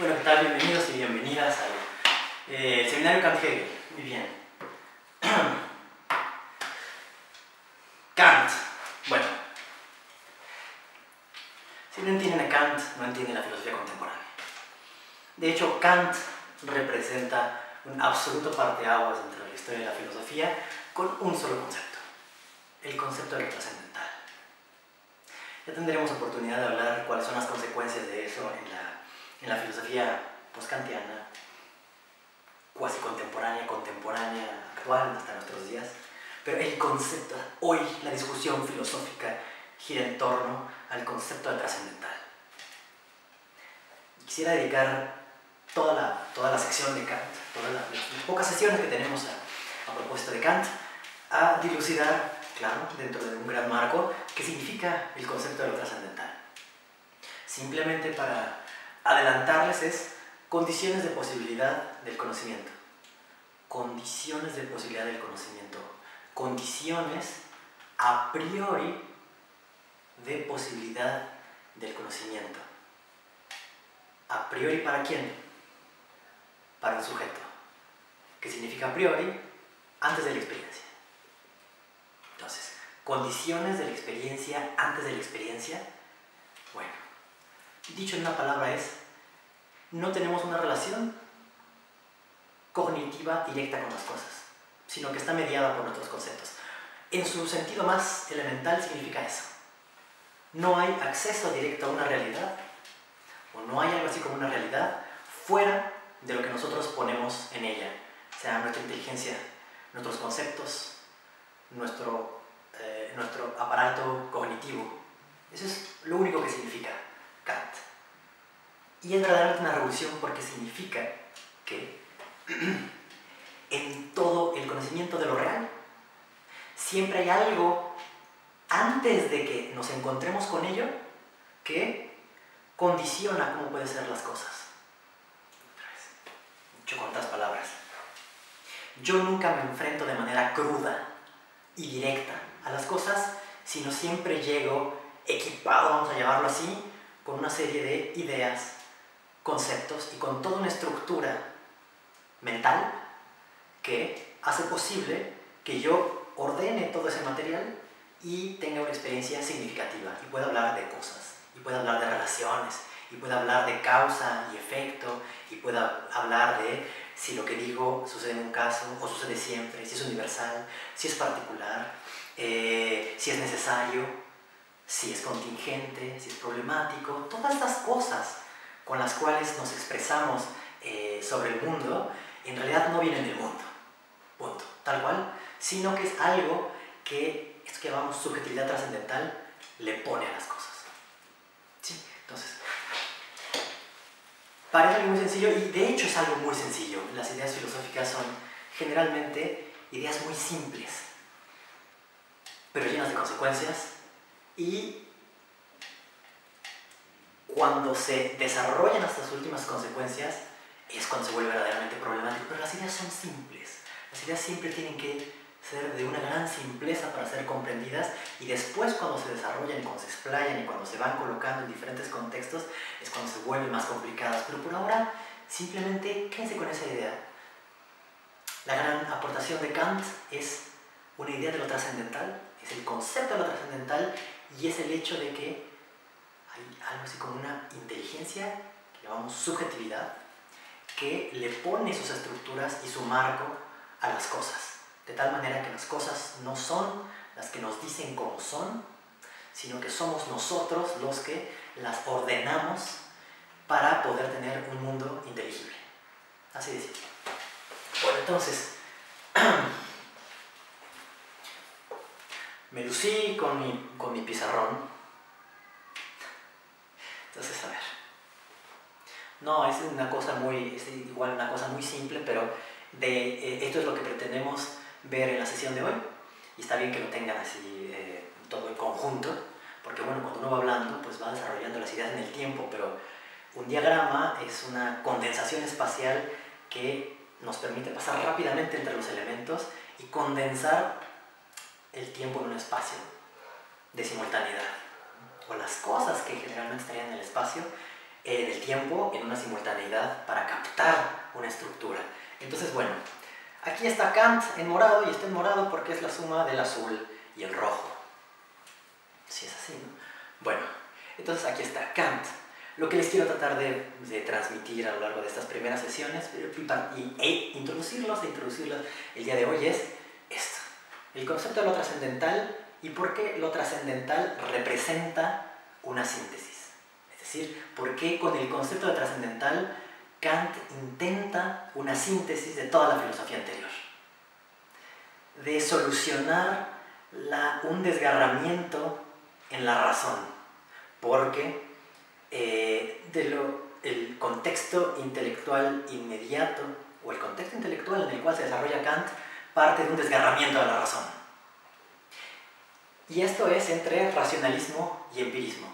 Bueno, ¿qué tal? Bienvenidos y bienvenidas al seminario Kant Hegel. Muy bien. Kant. Bueno, si no entienden a Kant, no entienden la filosofía contemporánea. De hecho, Kant representa un absoluto parteaguas entre la historia y la filosofía con un solo concepto: el concepto del trascendental. Ya tendremos oportunidad de hablar cuáles son las consecuencias de eso en la filosofía postkantiana, cuasi contemporánea, contemporánea, actual, hasta nuestros días. Pero el concepto, hoy la discusión filosófica gira en torno al concepto del trascendental. Quisiera dedicar toda la sección de Kant, las pocas sesiones que tenemos a propuesta de Kant, a dilucidar, claro, dentro de un gran marco, qué significa el concepto de lo trascendental. Simplemente para adelantarles es condiciones de posibilidad del conocimiento. Condiciones de posibilidad del conocimiento. Condiciones a priori de posibilidad del conocimiento. ¿A priori para quién? Para un sujeto. ¿Qué significa a priori? Antes de la experiencia. Entonces, condiciones de la experiencia antes de la experiencia. Bueno, dicho en una palabra es, no tenemos una relación cognitiva directa con las cosas, sino que está mediada por nuestros conceptos. En su sentido más elemental significa eso. No hay acceso directo a una realidad, o no hay algo así como una realidad, fuera de lo que nosotros ponemos en ella, sea nuestra inteligencia, nuestros conceptos, nuestro aparato cognitivo. Eso es lo único que significa Kant. Y es verdaderamente una revolución porque significa que en todo el conocimiento de lo real siempre hay algo antes de que nos encontremos con ello que condiciona cómo pueden ser las cosas. Dicho con otras palabras, yo nunca me enfrento de manera cruda y directa a las cosas, sino siempre llego equipado, vamos a llamarlo así, con una serie de ideas, conceptos y con toda una estructura mental que hace posible que yo ordene todo ese material y tenga una experiencia significativa y pueda hablar de cosas, y pueda hablar de relaciones, y pueda hablar de causa y efecto, y pueda hablar de si lo que digo sucede en un caso o sucede siempre, si es universal, si es particular, si es necesario, si es contingente, si es problemático. Todas estas cosas con las cuales nos expresamos sobre el mundo, en realidad no vienen del mundo, punto, tal cual, sino que es algo que esto que llamamos subjetividad trascendental le pone a las cosas. ¿Sí? Entonces, parece algo muy sencillo, y de hecho es algo muy sencillo. Las ideas filosóficas son generalmente ideas muy simples, pero llenas de consecuencias, y cuando se desarrollan estas últimas consecuencias es cuando se vuelve verdaderamente problemático. Pero las ideas son simples. Las ideas siempre tienen que ser de una gran simpleza para ser comprendidas, y después cuando se desarrollan, cuando se explayan y cuando se van colocando en diferentes contextos es cuando se vuelven más complicadas. Pero por ahora, simplemente quédense con esa idea. La gran aportación de Kant es una idea de lo trascendental, es el concepto de lo trascendental, y es el hecho de que hay algo así como una inteligencia que llamamos subjetividad que le pone sus estructuras y su marco a las cosas. De tal manera que las cosas no son las que nos dicen cómo son, sino que somos nosotros los que las ordenamos para poder tener un mundo inteligible. Así de simple. Bueno, entonces, me lucí con mi pizarrón. Entonces, a ver. No, es una cosa muy, es igual una cosa muy simple, pero esto es lo que pretendemos ver en la sesión de hoy, y está bien que lo tengan así todo en conjunto, porque bueno, cuando uno va hablando pues va desarrollando las ideas en el tiempo, pero un diagrama es una condensación espacial que nos permite pasar rápidamente entre los elementos y condensar el tiempo en un espacio de simultaneidad, o las cosas que generalmente estarían en el espacio en el tiempo, en una simultaneidad, para captar una estructura. Entonces, bueno, aquí está Kant en morado, y está en morado porque es la suma del azul y el rojo. Si es así, ¿no? Bueno, entonces aquí está Kant. Lo que les quiero tratar de transmitir a lo largo de estas primeras sesiones e introducirlas el día de hoy es esto: el concepto de lo trascendental y por qué lo trascendental representa una síntesis. Es decir, por qué con el concepto de trascendental Kant intenta una síntesis de toda la filosofía anterior, de solucionar un desgarramiento en la razón, porque el contexto intelectual inmediato, o el contexto intelectual en el cual se desarrolla Kant, parte de un desgarramiento de la razón. Y esto es entre racionalismo y empirismo.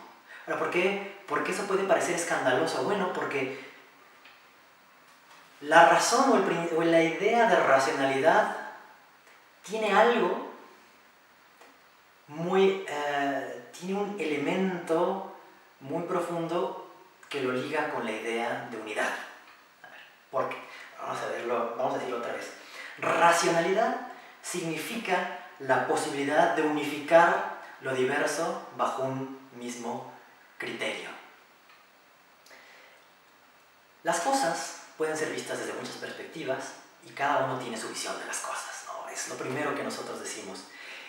Ahora, ¿por qué eso puede parecer escandaloso? Bueno, porque la razón o la idea de racionalidad tiene algo muy... tiene un elemento muy profundo que lo liga con la idea de unidad. A ver, ¿por qué? Vamos a decirlo otra vez. Racionalidad significa la posibilidad de unificar lo diverso bajo un mismo criterio. Las cosas pueden ser vistas desde muchas perspectivas y cada uno tiene su visión de las cosas, ¿no? Es lo primero que nosotros decimos.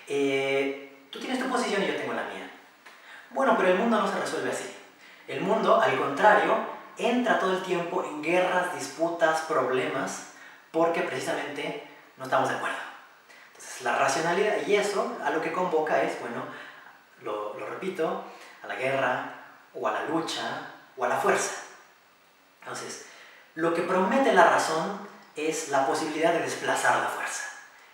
Tú tienes tu posición y yo tengo la mía. Bueno, pero el mundo no se resuelve así. El mundo, al contrario, entra todo el tiempo en guerras, disputas, problemas, porque precisamente no estamos de acuerdo. Entonces, la racionalidad, y eso a lo que convoca es, bueno, lo repito, a la guerra, o a la lucha, o a la fuerza. Entonces, lo que promete la razón es la posibilidad de desplazar la fuerza,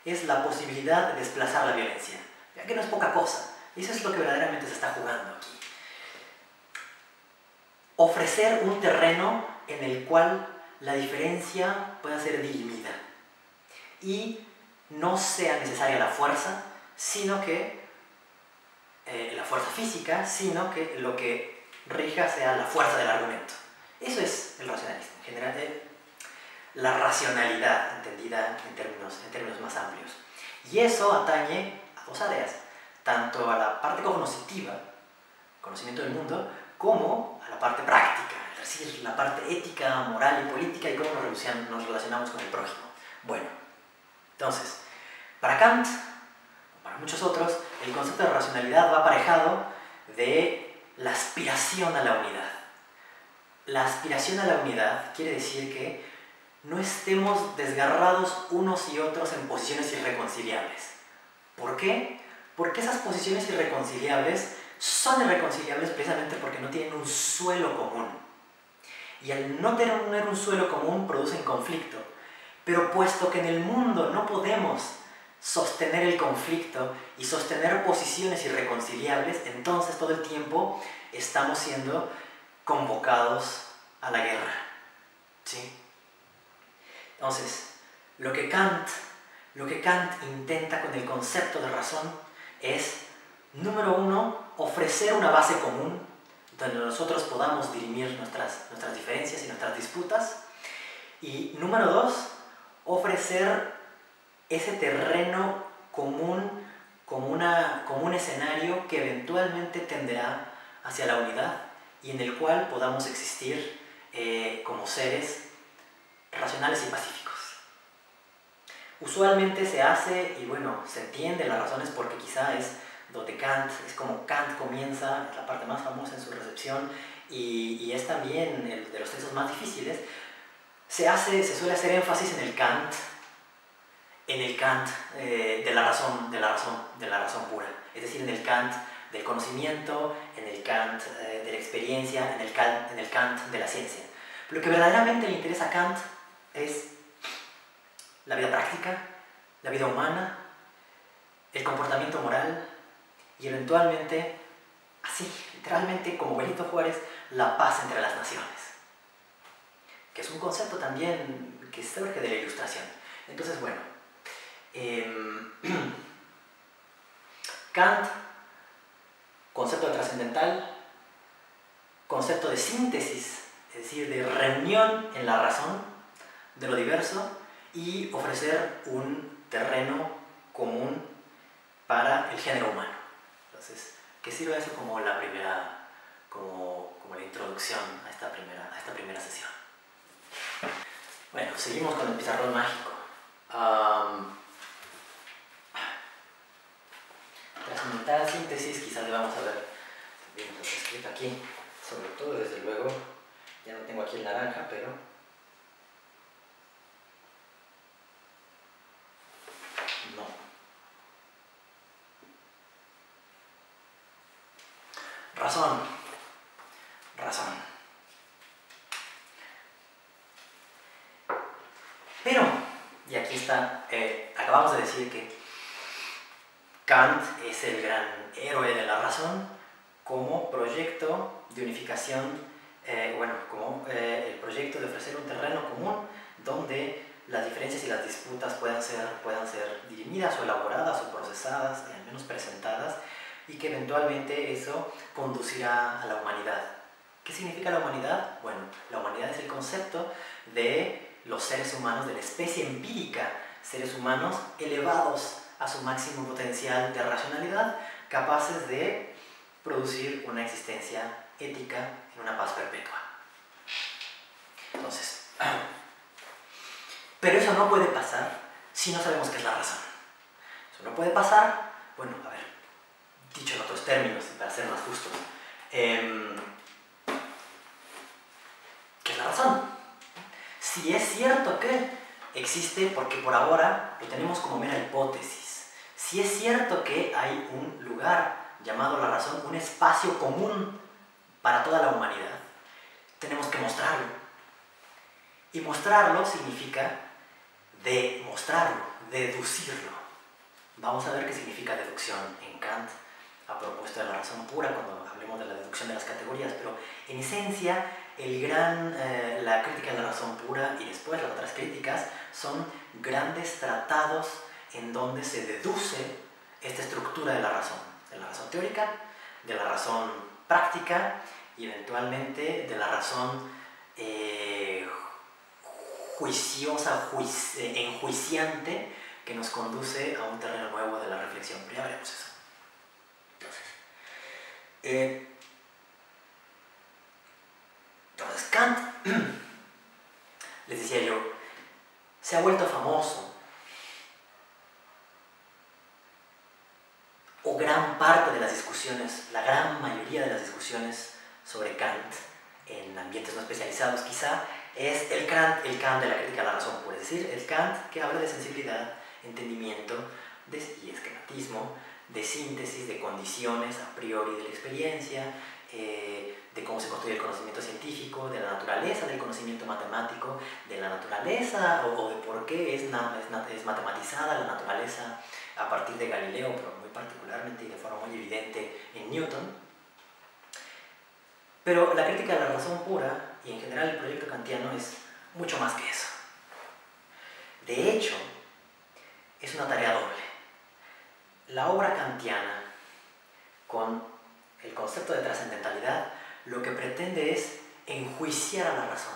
es la posibilidad de desplazar la violencia. Ya que no es poca cosa. Eso es lo que verdaderamente se está jugando aquí. Ofrecer un terreno en el cual la diferencia pueda ser dirimida y no sea necesaria la fuerza, sino que la fuerza física, sino que lo que rija sea la fuerza del argumento. Eso es el racionalismo, en general, la racionalidad entendida en términos más amplios. Y eso atañe a dos áreas, tanto a la parte cognoscitiva, conocimiento del mundo, como a la parte práctica, es decir, la parte ética, moral y política y cómo nos relacionamos con el prójimo. Bueno, entonces, para Kant, para muchos otros, el concepto de racionalidad va aparejado de la aspiración a la unidad. La aspiración a la unidad quiere decir que no estemos desgarrados unos y otros en posiciones irreconciliables. ¿Por qué? Porque esas posiciones irreconciliables son irreconciliables precisamente porque no tienen un suelo común. Y al no tener un suelo común producen conflicto. Pero puesto que en el mundo no podemos sostener el conflicto y sostener posiciones irreconciliables, entonces todo el tiempo estamos siendo convocados a la guerra. ¿Sí? Entonces, lo que Kant intenta con el concepto de razón es, número uno, ofrecer una base común donde nosotros podamos dirimir nuestras diferencias y nuestras disputas. Y número dos, ofrecer ese terreno común como un escenario que eventualmente tenderá hacia la unidad y en el cual podamos existir como seres racionales y pacíficos. Usualmente se hace, y bueno, se entiende las razones porque quizá es donde Kant, es como Kant comienza, es la parte más famosa en su recepción y es también de los textos más difíciles. Se suele hacer énfasis en el Kant de la razón pura, es decir, en el Kant del conocimiento, en el Kant de la experiencia, en el Kant de la ciencia. Lo que verdaderamente le interesa a Kant es la vida práctica, la vida humana, el comportamiento moral y eventualmente, así, literalmente como Benito Juárez, la paz entre las naciones, que es un concepto también que surge de la Ilustración. Entonces, bueno, Kant, concepto de trascendental, concepto de síntesis, es decir, de reunión en la razón de lo diverso, y ofrecer un terreno común para el género humano. Entonces, que sirva eso como la primera, como la introducción a esta primera sesión. Bueno, seguimos con el pizarrón mágico. Tras comentar la síntesis, quizás debamos haber también escrito aquí, sobre todo, desde luego, ya no tengo aquí el naranja, pero... Razón. Pero, y aquí está, acabamos de decir que Kant es el gran héroe de la razón como proyecto de unificación, el proyecto de ofrecer un terreno común donde las diferencias y las disputas puedan ser dirimidas o elaboradas o procesadas, al menos presentadas, y que eventualmente eso conducirá a la humanidad. ¿Qué significa la humanidad? Bueno, la humanidad es el concepto de los seres humanos, de la especie empírica, seres humanos elevados a su máximo potencial de racionalidad, capaces de producir una existencia ética en una paz perpetua. Entonces, pero eso no puede pasar si no sabemos qué es la razón. Eso no puede pasar, bueno, a ver, dicho en otros términos, para ser más justos, ¿qué es la razón? Si es cierto que existe, porque por ahora lo tenemos como mera hipótesis, si es cierto que hay un lugar llamado la razón, un espacio común para toda la humanidad, tenemos que mostrarlo. Y mostrarlo significa demostrarlo, deducirlo. Vamos a ver qué significa deducción en Kant, a propósito de la razón pura, cuando hablemos de la deducción de las categorías, pero en esencia la crítica de la razón pura y después las otras críticas son grandes tratados en donde se deduce esta estructura de la razón teórica, de la razón práctica y eventualmente de la razón juiciosa, enjuiciante, que nos conduce a un terreno nuevo de la reflexión. Pero ya veremos eso. Entonces, Kant, les decía yo, se ha vuelto famoso, o gran parte de las discusiones, la gran mayoría de las discusiones sobre Kant en ambientes no especializados quizá, es el Kant de la crítica a la razón, por decir, el Kant que habla de sensibilidad, entendimiento y esquematismo, de síntesis, de condiciones a priori de la experiencia, de cómo se construye el conocimiento científico, de la naturaleza del conocimiento matemático, de la naturaleza o de por qué es matematizada la naturaleza a partir de Galileo, pero muy particularmente y de forma muy evidente en Newton. Pero la crítica de la razón pura y en general el proyecto kantiano es mucho más que eso. De hecho, es una tarea doble. La obra kantiana, con el concepto de trascendentalidad, lo que pretende es enjuiciar a la razón.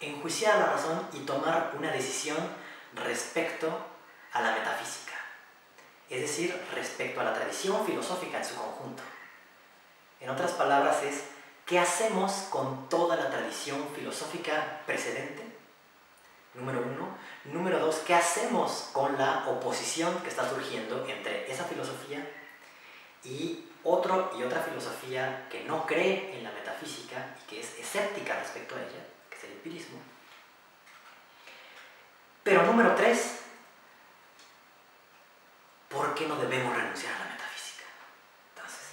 Enjuiciar a la razón y tomar una decisión respecto a la metafísica. Es decir, respecto a la tradición filosófica en su conjunto. En otras palabras es, ¿qué hacemos con toda la tradición filosófica precedente? Número uno. Número dos, ¿qué hacemos con la oposición que está surgiendo entre esa filosofía y otra filosofía que no cree en la metafísica y que es escéptica respecto a ella, que es el empirismo? Pero número tres, ¿por qué no debemos renunciar a la metafísica? Entonces,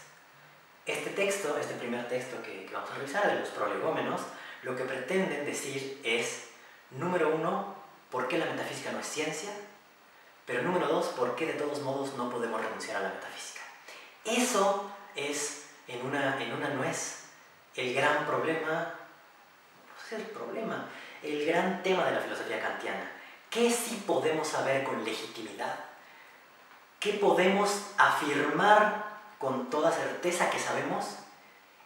este primer texto que vamos a revisar, de los Prolegómenos, lo que pretenden decir es... Número uno, ¿por qué la metafísica no es ciencia? Pero número dos, ¿por qué de todos modos no podemos renunciar a la metafísica? Eso es, en una nuez, el gran problema, no sé el problema, el gran tema de la filosofía kantiana. ¿Qué sí podemos saber con legitimidad? ¿Qué podemos afirmar con toda certeza que sabemos?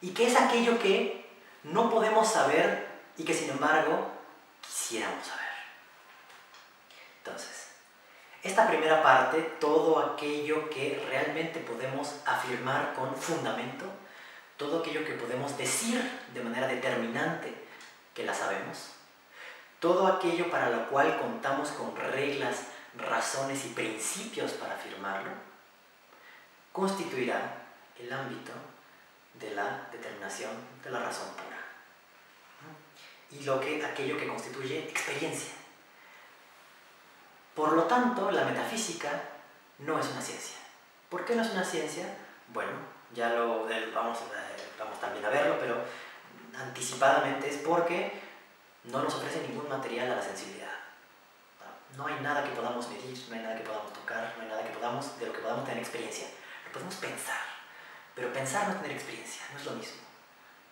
y que es aquello que no podemos saber y que sin embargo quisiéramos saber. Entonces, esta primera parte, todo aquello que realmente podemos afirmar con fundamento, todo aquello que podemos decir de manera determinante que la sabemos, todo aquello para lo cual contamos con reglas, razones y principios para afirmarlo, constituirá el ámbito de la determinación de la razón pura. Y aquello que constituye experiencia. Por lo tanto, la metafísica no es una ciencia. ¿Por qué no es una ciencia? Bueno, ya lo vamos también a verlo, pero anticipadamente es porque no nos ofrece ningún material a la sensibilidad. No hay nada que podamos medir, no hay nada que podamos tocar, no hay nada que podamos, de lo que podamos tener experiencia. Lo podemos pensar, pero pensar no es tener experiencia, no es lo mismo.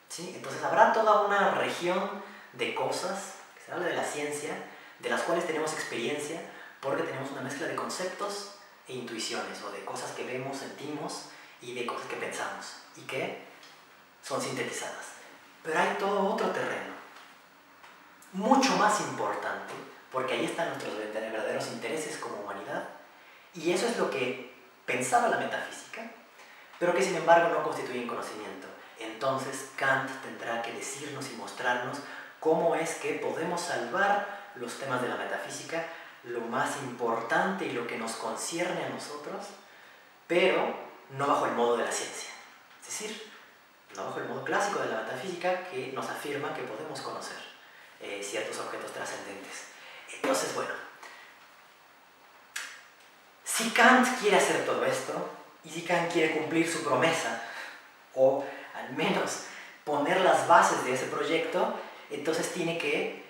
¿Sí? Entonces habrá toda una región de cosas, que se habla de la ciencia, de las cuales tenemos experiencia, porque tenemos una mezcla de conceptos e intuiciones, o de cosas que vemos, sentimos, y de cosas que pensamos, y que son sintetizadas. Pero hay todo otro terreno, mucho más importante, porque ahí están nuestros verdaderos intereses como humanidad, y eso es lo que pensaba la metafísica, pero que sin embargo no constituyen conocimiento. Entonces Kant tendrá que decirnos y mostrarnos cómo es que podemos salvar los temas de la metafísica, lo más importante y lo que nos concierne a nosotros, pero no bajo el modo de la ciencia, es decir, no bajo el modo clásico de la metafísica que nos afirma que podemos conocer ciertos objetos trascendentes. Entonces, bueno, si Kant quiere hacer todo esto, y si Kant quiere cumplir su promesa, o al menos poner las bases de ese proyecto, entonces tiene que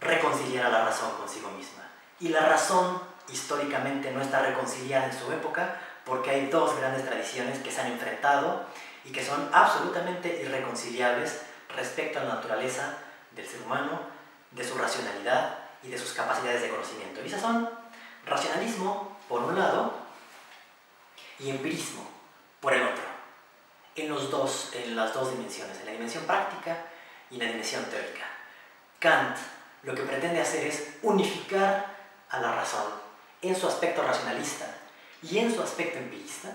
reconciliar a la razón consigo misma. Y la razón históricamente no está reconciliada en su época, porque hay dos grandes tradiciones que se han enfrentado y que son absolutamente irreconciliables respecto a la naturaleza del ser humano, de su racionalidad y de sus capacidades de conocimiento. Y esas son racionalismo por un lado y empirismo por el otro, en las dos dimensiones, en la dimensión práctica y en la dimensión teórica. Kant lo que pretende hacer es unificar a la razón en su aspecto racionalista y en su aspecto empirista,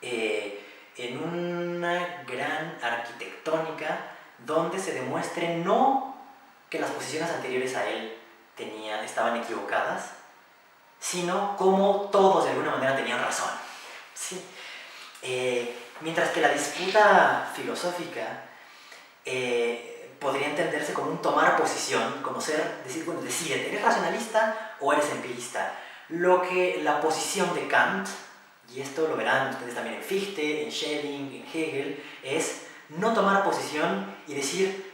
en una gran arquitectónica donde se demuestre no que las posiciones anteriores a él estaban equivocadas, sino cómo todos de alguna manera tenían razón. ¿Sí? Mientras que la disputa filosófica podría entenderse como un tomar posición, como decir, bueno, decídete, ¿eres racionalista o eres empirista? Lo que la posición de Kant, y esto lo verán ustedes también en Fichte, en Schelling, en Hegel, es no tomar posición y decir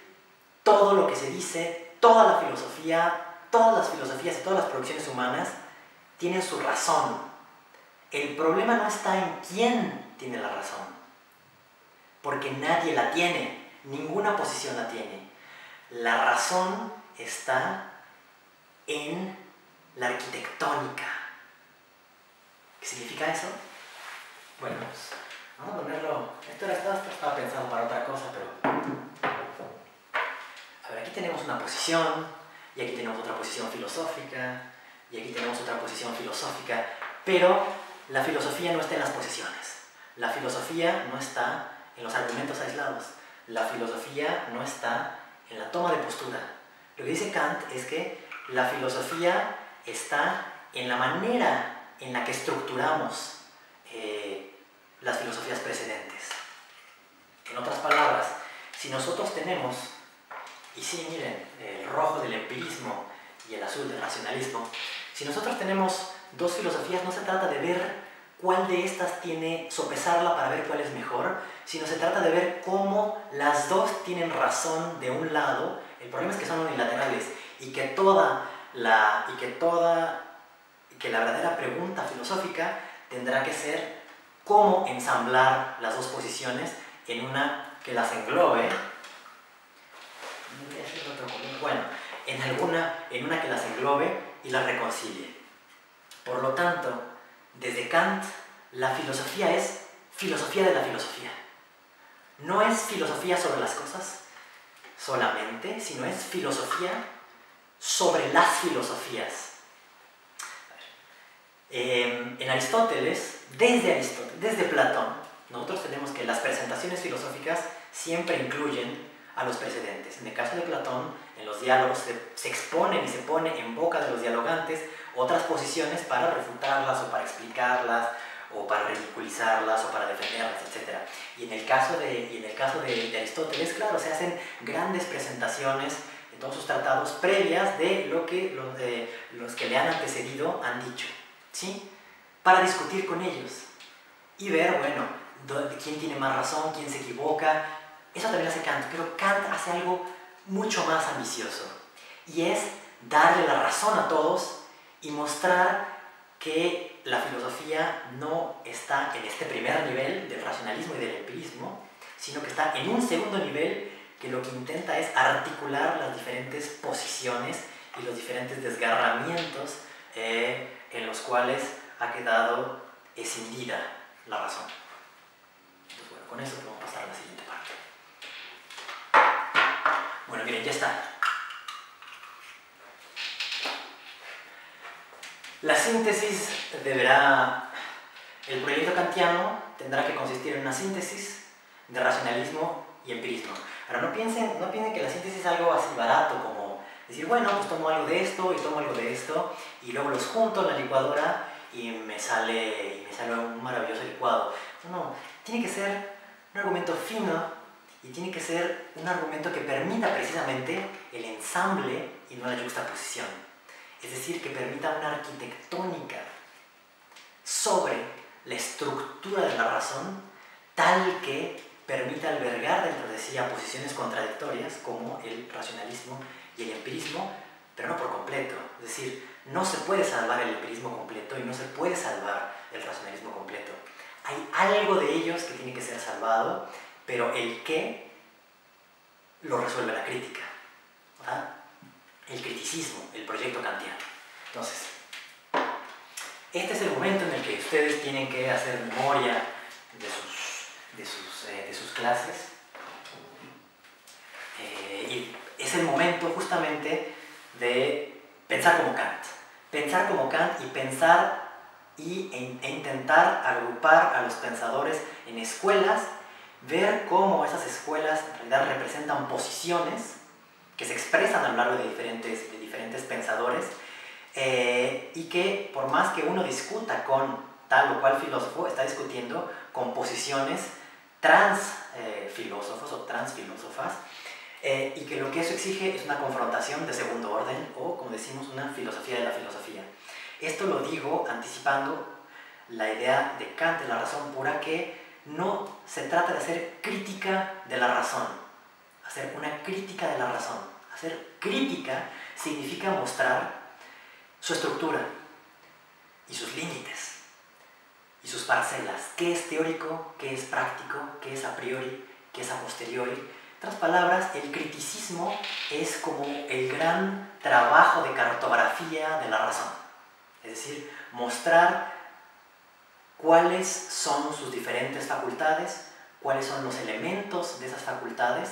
todo lo que se dice, toda la filosofía, todas las filosofías y todas las producciones humanas tienen su razón. El problema no está en quién tiene la razón, porque nadie la tiene, ninguna posición la tiene. La razón está en la arquitectónica. ¿Qué significa eso? Bueno, vamos a ponerlo. Esto estaba pensado para otra cosa, pero a ver, aquí tenemos una posición, y aquí tenemos otra posición filosófica, y aquí tenemos otra posición filosófica, pero la filosofía no está en las posiciones. La filosofía no está en los argumentos aislados. La filosofía no está en la toma de postura. Lo que dice Kant es que la filosofía está en la manera en la que estructuramos las filosofías precedentes. En otras palabras, si nosotros tenemos, y sí, miren, el rojo del empirismo y el azul del racionalismo, si nosotros tenemos dos filosofías, no se trata de ver cuál de estas tiene, sopesarla para ver cuál es mejor, sino se trata de ver cómo las dos tienen razón de un lado. El problema es que son unilaterales, y que la verdadera pregunta filosófica tendrá que ser cómo ensamblar las dos posiciones en una que las englobe. Bueno, en una que las englobe y las reconcilie. Por lo tanto, desde Kant, la filosofía es filosofía de la filosofía. no es filosofía sobre las cosas solamente, sino es filosofía sobre las filosofías. En Aristóteles, desde Platón, nosotros tenemos que las presentaciones filosóficas siempre incluyen a los precedentes. En el caso de Platón, en los diálogos se exponen y se pone en boca de los dialogantes otras posiciones para refutarlas o para explicarlas o para ridiculizarlas o para defenderlas, etc. Y en el caso de Aristóteles, claro, se hacen grandes presentaciones en todos sus tratados previas de lo que los que le han antecedido han dicho, ¿sí? Para discutir con ellos y ver, bueno, quién tiene más razón, quién se equivoca. Eso también hace Kant, pero Kant hace algo mucho más ambicioso, y es darle la razón a todos y mostrar que la filosofía no está en este primer nivel del racionalismo y del empirismo, sino que está en un segundo nivel que lo que intenta es articular las diferentes posiciones y los diferentes desgarramientos en los cuales ha quedado escindida la razón. Entonces, bueno, con eso vamos a pasar a la siguiente parte. Bueno, miren, ya está. La síntesis deberá... El proyecto kantiano tendrá que consistir en una síntesis de racionalismo y empirismo. Ahora, no piensen que la síntesis es algo así barato, como decir, bueno, pues tomo algo de esto y tomo algo de esto, y luego los junto en la licuadora y me sale un maravilloso licuado. No, tiene que ser un argumento fino y tiene que ser un argumento que permita precisamente el ensamble y no la yuxtaposición. Es decir, que permita una arquitectónica sobre la estructura de la razón tal que permite albergar dentro de sí a posiciones contradictorias como el racionalismo y el empirismo, pero no por completo. Es decir, no se puede salvar el empirismo completo y no se puede salvar el racionalismo completo. Hay algo de ellos que tiene que ser salvado, pero el qué lo resuelve la crítica, ¿verdad? El criticismo, el proyecto kantiano. Entonces, este es el momento en el que ustedes tienen que hacer memoria de sus clases, y es el momento justamente de pensar como Kant y pensar e intentar agrupar a los pensadores en escuelas, ver cómo esas escuelas en realidad representan posiciones que se expresan a lo largo de diferentes pensadores, y que por más que uno discuta con tal o cual filósofo, está discutiendo con posiciones transfilósofos o transfilósofas, y que lo que eso exige es una confrontación de segundo orden, o como decimos, una filosofía de la filosofía. Esto lo digo anticipando la idea de Kant de la razón pura, que no se trata de hacer crítica de la razón. Hacer una crítica de la razón, hacer crítica significa mostrar su estructura y sus límites y sus parcelas, qué es teórico, qué es práctico, qué es a priori, qué es a posteriori. En otras palabras, el criticismo es como el gran trabajo de cartografía de la razón, es decir, mostrar cuáles son sus diferentes facultades, cuáles son los elementos de esas facultades,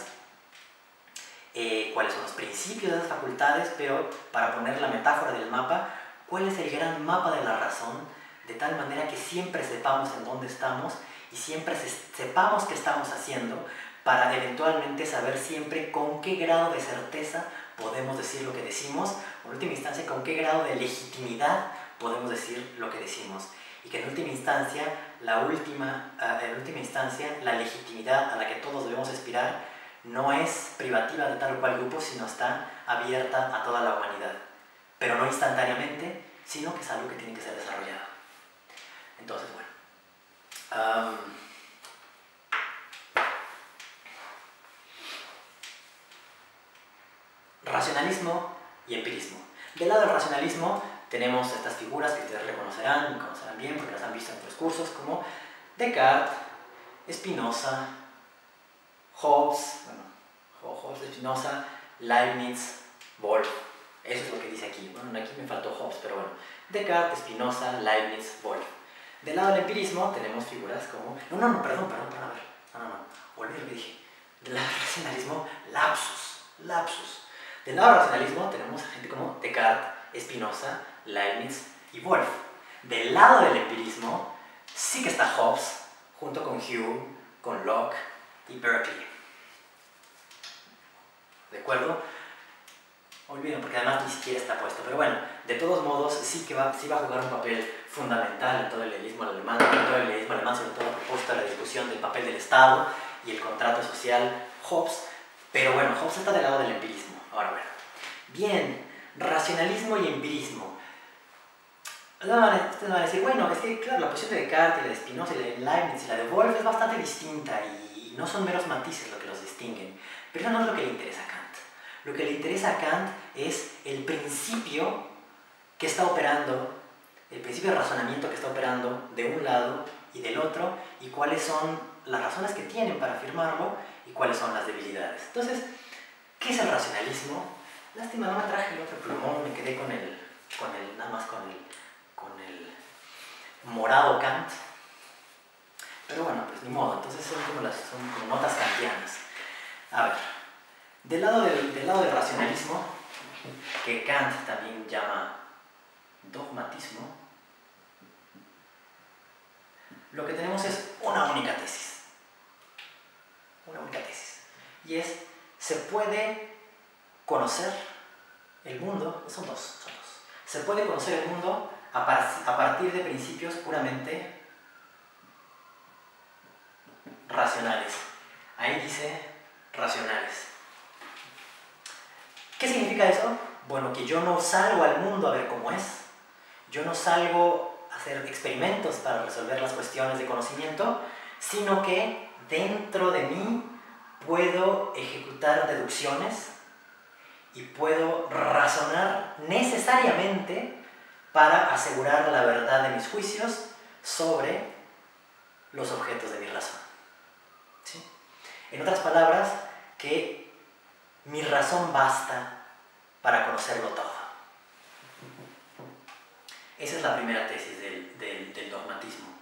cuáles son los principios de esas facultades, pero para poner la metáfora del mapa, cuál es el gran mapa de la razón, de tal manera que siempre sepamos en dónde estamos y siempre sepamos qué estamos haciendo, para eventualmente saber siempre con qué grado de certeza podemos decir lo que decimos, o en última instancia con qué grado de legitimidad podemos decir lo que decimos, y que en última instancia la legitimidad a la que todos debemos aspirar no es privativa de tal o cual grupo, sino está abierta a toda la humanidad, pero no instantáneamente, sino que es algo que tiene que ser desarrollado. Entonces, bueno, racionalismo y empirismo. Del lado del racionalismo tenemos estas figuras que ustedes reconocerán, conocerán bien porque las han visto en otros cursos, como Descartes, Spinoza, Hobbes, Leibniz, Wolff. Eso es lo que dice aquí. Bueno, aquí me faltó Hobbes, pero bueno. Descartes, Spinoza, Leibniz, Wolff. Del lado del empirismo tenemos figuras como... No, perdón, a ver. o en él le dije, del racionalismo, lapsus. Del lado del racionalismo tenemos a gente como Descartes, Spinoza, Leibniz y Wolff. Del lado del empirismo sí que está Hobbes, junto con Hume, con Locke y Berkeley. ¿De acuerdo? Olviden, porque además ni siquiera está puesto. Pero bueno, de todos modos sí va a jugar un papel fundamental en todo el idealismo alemán, sobre todo a propósito de la discusión del papel del Estado y el contrato social, Hobbes. Pero bueno, Hobbes está del lado del empirismo. Ahora bueno. Bien, racionalismo y empirismo. Ustedes van a decir, bueno, es que claro, la posición de Descartes, y la de Spinoza, y la de Leibniz y la de Wolff es bastante distinta y no son meros matices lo que los distinguen. Pero eso no es lo que le interesa a Kant. Lo que le interesa a Kant es el principio que está operando, el principio de razonamiento que está operando de un lado y del otro, y cuáles son las razones que tienen para afirmarlo y cuáles son las debilidades. Entonces, ¿qué es el racionalismo? Lástima, no me traje el otro plumón, me quedé nada más con el morado Kant. Pero bueno, pues ni modo, entonces son como notas kantianas. A ver, del lado del racionalismo, que Kant también llama dogmatismo, lo que tenemos es una única tesis. Y es, se puede conocer el mundo, son dos. Se puede conocer el mundo a partir de principios puramente racionales. Ahí dice... racionales. ¿Qué significa eso? Bueno, que yo no salgo al mundo a ver cómo es, yo no salgo a hacer experimentos para resolver las cuestiones de conocimiento, sino que dentro de mí puedo ejecutar deducciones y puedo razonar necesariamente para asegurar la verdad de mis juicios sobre los objetos de mi razón. ¿Sí? En otras palabras, que mi razón basta para conocerlo todo. Esa es la primera tesis del dogmatismo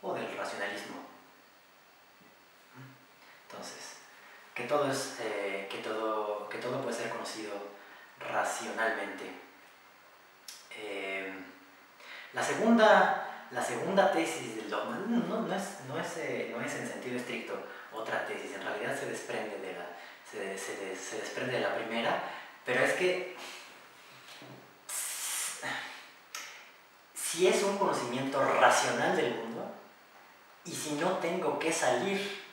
o del racionalismo. Entonces, que todo puede ser conocido racionalmente. La segunda tesis del dogma no es en sentido estricto otra tesis, en realidad se desprende de la primera, pero es que si es un conocimiento racional del mundo y si no tengo que salir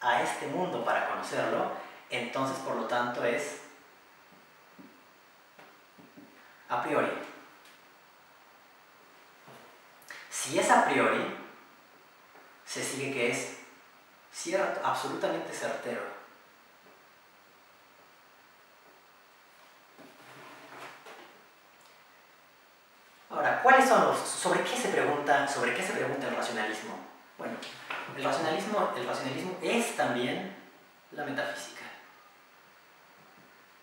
a este mundo para conocerlo, entonces por lo tanto es a priori. Si es a priori, se sigue que es cierto, absolutamente certero. Ahora, ¿cuáles son los? ¿Sobre qué se pregunta el racionalismo? Bueno, el racionalismo es también la metafísica.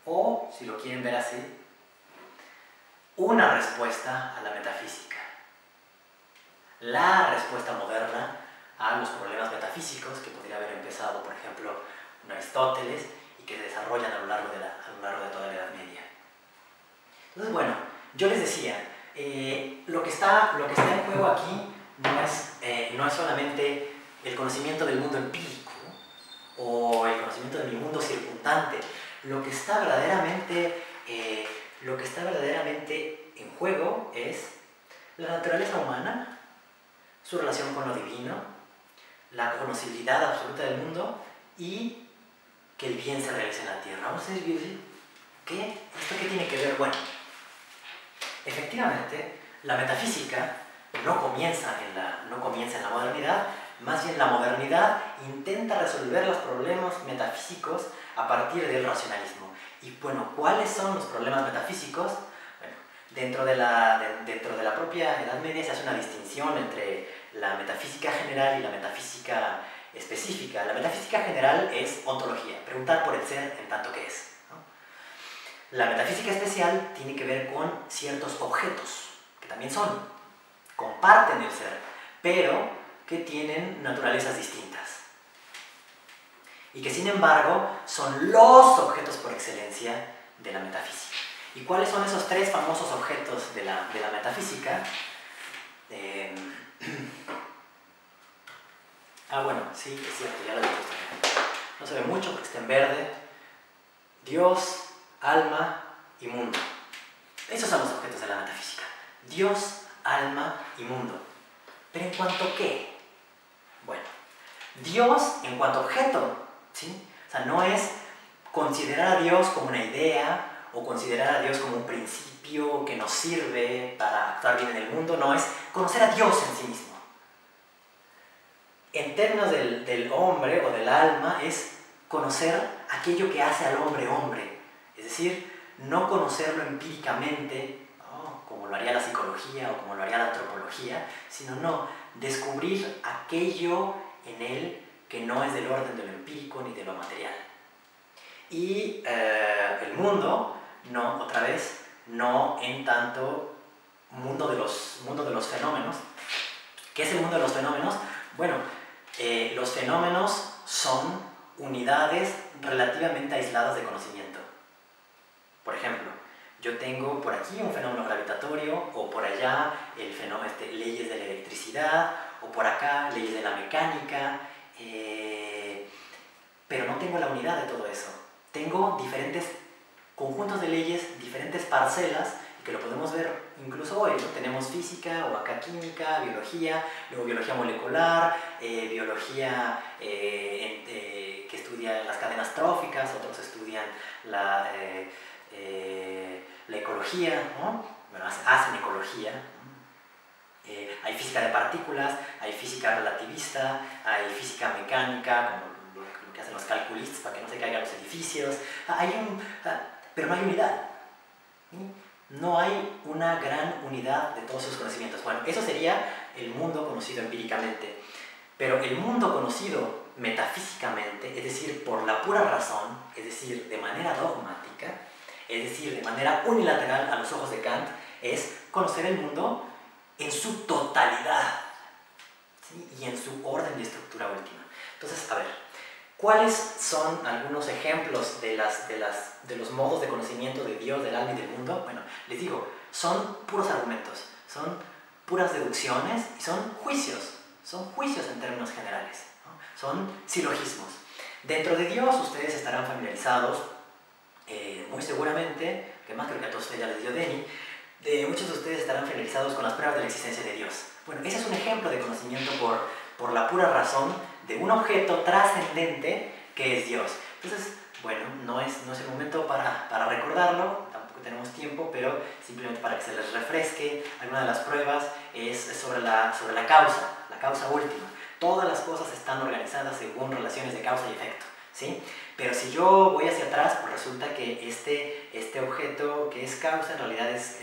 O, si lo quieren ver así, una respuesta a la metafísica. La respuesta moderna a los problemas metafísicos que podría haber empezado, por ejemplo, en Aristóteles y que se desarrollan a lo largo de toda la Edad Media. Entonces, bueno, yo les decía, lo que está en juego aquí no es solamente el conocimiento del mundo empírico o el conocimiento de mi mundo circundante. Lo que está verdaderamente en juego es la naturaleza humana, su relación con lo divino, la conocibilidad absoluta del mundo y que el bien se realice en la tierra. Vamos a decir, ¿esto qué tiene que ver? Bueno, efectivamente, la metafísica no comienza en la modernidad, más bien la modernidad intenta resolver los problemas metafísicos a partir del racionalismo. Y bueno, ¿cuáles son los problemas metafísicos? Dentro de la propia Edad Media se hace una distinción entre la metafísica general y la metafísica específica. La metafísica general es ontología, preguntar por el ser en tanto que es, ¿no? La metafísica especial tiene que ver con ciertos objetos, que también comparten el ser, pero que tienen naturalezas distintas. y que sin embargo son los objetos por excelencia de la metafísica. ¿Y cuáles son esos tres famosos objetos de la metafísica? Bueno, sí, es cierto, ya lo he puesto acá. No se ve mucho porque está en verde. Dios, alma y mundo. Esos son los objetos de la metafísica. Dios, alma y mundo. ¿Pero en cuanto a qué? Bueno, Dios en cuanto a objeto, ¿sí? O sea, no es considerar a Dios como una idea o considerar a Dios como un principio que nos sirve para actuar bien en el mundo. No, es conocer a Dios en sí mismo. En términos del hombre o del alma, es conocer aquello que hace al hombre hombre. Es decir, no conocerlo empíricamente, ¿no?, como lo haría la psicología o como lo haría la antropología, sino descubrir aquello en él que no es del orden de lo empírico ni de lo material. Y el mundo, no en tanto mundo de los fenómenos. ¿Qué es el mundo de los fenómenos? Bueno, los fenómenos son unidades relativamente aisladas de conocimiento. Por ejemplo, yo tengo por aquí un fenómeno gravitatorio, o por allá el fenómeno, leyes de la electricidad, o por acá leyes de la mecánica, pero no tengo la unidad de todo eso. Tengo diferentes conjuntos de leyes, diferentes parcelas, que lo podemos ver incluso hoy, ¿no? Tenemos física, o acá química, biología, luego biología molecular, biología que estudia las cadenas tróficas, otros estudian la ecología, ¿no? Bueno, hacen ecología, ¿no? Hay física de partículas, hay física relativista, hay física mecánica, como lo que hacen los calculistas para que no se caigan los edificios. Pero no hay unidad, ¿sí? No hay una gran unidad de todos sus conocimientos. Bueno, eso sería el mundo conocido empíricamente. Pero el mundo conocido metafísicamente, es decir, por la pura razón, es decir, de manera dogmática, es decir, de manera unilateral a los ojos de Kant, es conocer el mundo en su totalidad, ¿sí? Y en su orden y estructura última. Entonces, a ver, ¿cuáles son algunos ejemplos de los modos de conocimiento de Dios, del alma y del mundo? Bueno, les digo, son puros argumentos, son puras deducciones y son juicios en términos generales, ¿no? Son silogismos. Dentro de Dios ustedes estarán familiarizados, muy seguramente, que más creo que a todos ustedes ya les dio Denny, muchos de ustedes estarán familiarizados con las pruebas de la existencia de Dios. Bueno, ese es un ejemplo de conocimiento por la pura razón de un objeto trascendente que es Dios. Entonces, bueno, no es el momento para recordarlo, tampoco tenemos tiempo, pero simplemente para que se les refresque, alguna de las pruebas es sobre la causa, la causa última. Todas las cosas están organizadas según relaciones de causa y efecto, ¿sí? Pero si yo voy hacia atrás, pues resulta que este objeto que es causa en realidad es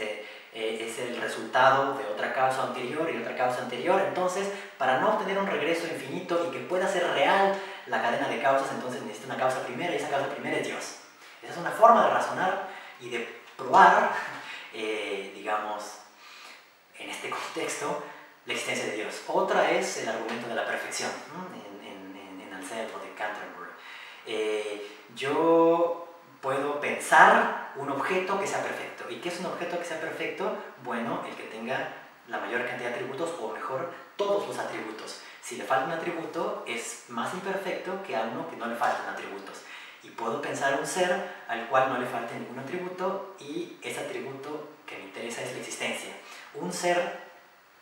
el resultado de otra causa anterior y otra causa anterior. Entonces, para no obtener un regreso infinito y que pueda ser real la cadena de causas, entonces necesito una causa primera, y esa causa primera es Dios. Esa es una forma de razonar y de probar, digamos, en este contexto, la existencia de Dios. Otra es el argumento de la perfección, ¿no?, en Anselmo de Canterbury. Yo puedo pensar un objeto que sea perfecto. ¿Y qué es un objeto que sea perfecto? Bueno, el que tenga la mayor cantidad de atributos, o mejor, todos los atributos. Si le falta un atributo, es más imperfecto que a uno que no le faltan atributos. Y puedo pensar un ser al cual no le falte ningún atributo, y ese atributo que me interesa es la existencia. Un ser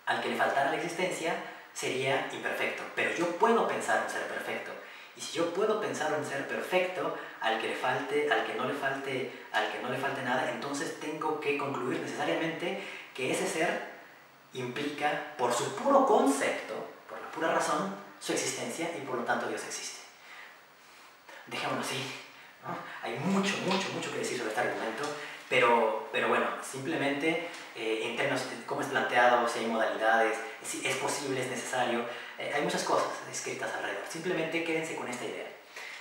al que le faltara la existencia sería imperfecto, pero yo puedo pensar un ser perfecto. Y si yo puedo pensar un ser perfecto al que no le falte nada, entonces tengo que concluir necesariamente que ese ser implica, por su puro concepto, por la pura razón, su existencia, y por lo tanto Dios existe. Dejémoslo así, ¿no? Hay mucho que decir sobre este argumento, pero bueno, simplemente en términos de cómo es planteado, si hay modalidades, si es posible, es necesario, hay muchas cosas escritas alrededor. Simplemente quédense con esta idea